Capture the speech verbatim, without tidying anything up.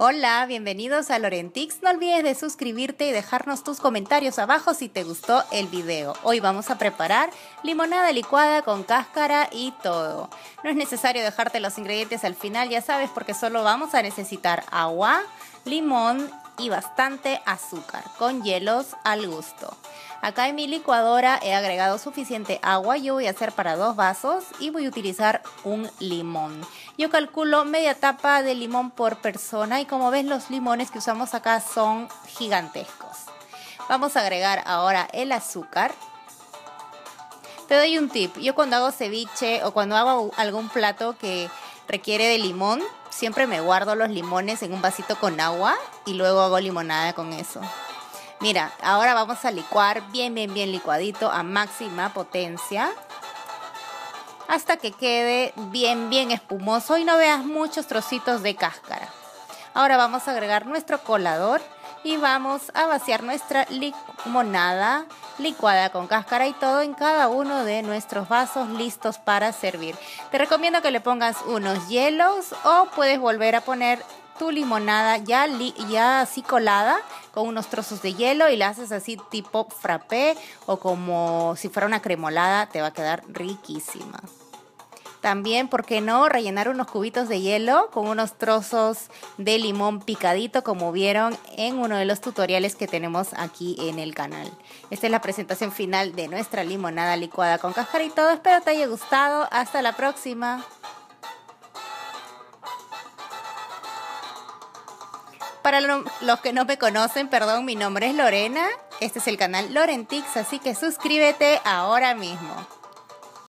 Hola, bienvenidos a Lorentix. No olvides de suscribirte y dejarnos tus comentarios abajo si te gustó el video. Hoy vamos a preparar limonada licuada con cáscara y todo. No es necesario dejarte los ingredientes al final, ya sabes, porque solo vamos a necesitar agua, limón y bastante azúcar, con hielos al gusto. Acá en mi licuadora he agregado suficiente agua. Yo voy a hacer para dos vasos y voy a utilizar un limón. Yo calculo media tapa de limón por persona y como ves los limones que usamos acá son gigantescos. Vamos a agregar ahora el azúcar. Te doy un tip. Yo cuando hago ceviche o cuando hago algún plato que requiere de limón, siempre me guardo los limones en un vasito con agua y luego hago limonada con eso. Mira, ahora vamos a licuar bien, bien, bien licuadito a máxima potencia hasta que quede bien, bien espumoso y no veas muchos trocitos de cáscara. Ahora vamos a agregar nuestro colador y vamos a vaciar nuestra limonada licuada con cáscara y todo en cada uno de nuestros vasos listos para servir. Te recomiendo que le pongas unos hielos o puedes volver a poner tu limonada ya, li ya así colada con unos trozos de hielo y la haces así tipo frappé o como si fuera una cremolada, te va a quedar riquísima. También, ¿por qué no?, rellenar unos cubitos de hielo con unos trozos de limón picadito como vieron en uno de los tutoriales que tenemos aquí en el canal. Esta es la presentación final de nuestra limonada licuada con cáscara y todo. Espero te haya gustado. Hasta la próxima. Para los que no me conocen, perdón, mi nombre es Lorena, este es el canal Lorentix, así que suscríbete ahora mismo.